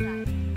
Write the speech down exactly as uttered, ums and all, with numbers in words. Right.